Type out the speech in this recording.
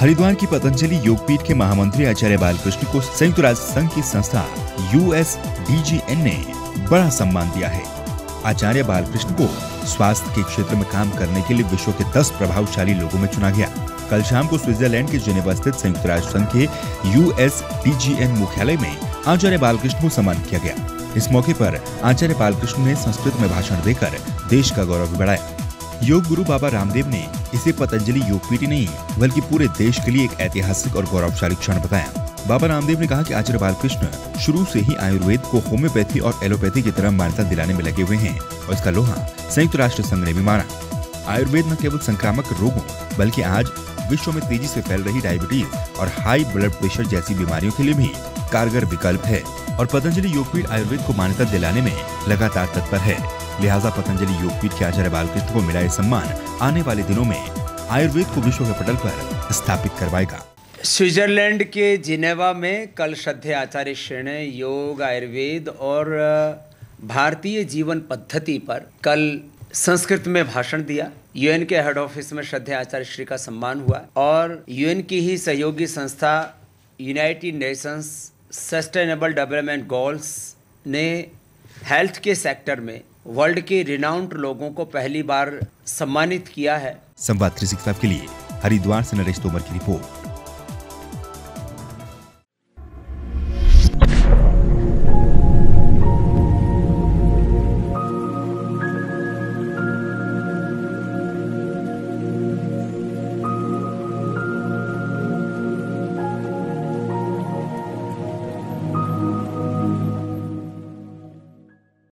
हरिद्वार की पतंजलि योगपीठ के महामंत्री आचार्य बालकृष्ण को संयुक्त राष्ट्र संघ की संस्था USDGN ने बड़ा सम्मान दिया है। आचार्य बालकृष्ण को स्वास्थ्य के क्षेत्र में काम करने के लिए विश्व के 10 प्रभावशाली लोगों में चुना गया। कल शाम को स्विट्जरलैंड के जिनेवा स्थित संयुक्त राष्ट्र संघ के USDGN मुख्यालय में आचार्य बालकृष्ण को सम्मानित किया गया। इस मौके पर आचार्य बालकृष्ण ने संस्कृत में भाषण देकर देश का गौरव बढ़ाया। योग गुरु बाबा रामदेव ने इसे पतंजलि योगपीठ नहीं बल्कि पूरे देश के लिए एक ऐतिहासिक और गौरवशाली क्षण बताया। बाबा रामदेव ने कहा कि आचार्य बालकृष्ण शुरू से ही आयुर्वेद को होम्योपैथी और एलोपैथी की तरह मान्यता दिलाने में लगे हुए हैं और इसका लोहा संयुक्त राष्ट्र संघ ने भी माना। आयुर्वेद न केवल संक्रामक रोगों बल्कि आज विश्व में तेजी से फैल रही डायबिटीज और हाई ब्लड प्रेशर जैसी बीमारियों के लिए भी कारगर विकल्प है और पतंजलि योगपीठ आयुर्वेद को मान्यता दिलाने में लगातार तत्पर है। लिहाजा पतंजलि योगपीठ के आचार्य बालकृष्ण को मिला यह सम्मान आने वाले दिनों में आयुर्वेद को विश्व के पटल पर स्थापित करवाएगा। स्विट्जरलैंड के जिनेवा में कल श्रद्धेय आचार्य श्री ने योग, आयुर्वेद और भारतीय जीवन पद्धति पर कल संस्कृत में भाषण दिया। UN के हेड ऑफिस में श्रद्धेय आचार्य श्री का सम्मान हुआ और UN की ही सहयोगी संस्था United Nations sustainable development goals ने हेल्थ के सेक्टर में वर्ल्ड के रिनाउंड लोगों को पहली बार सम्मानित किया है। संवाद 365 के लिए हरिद्वार से नरेश तोमर की रिपोर्ट।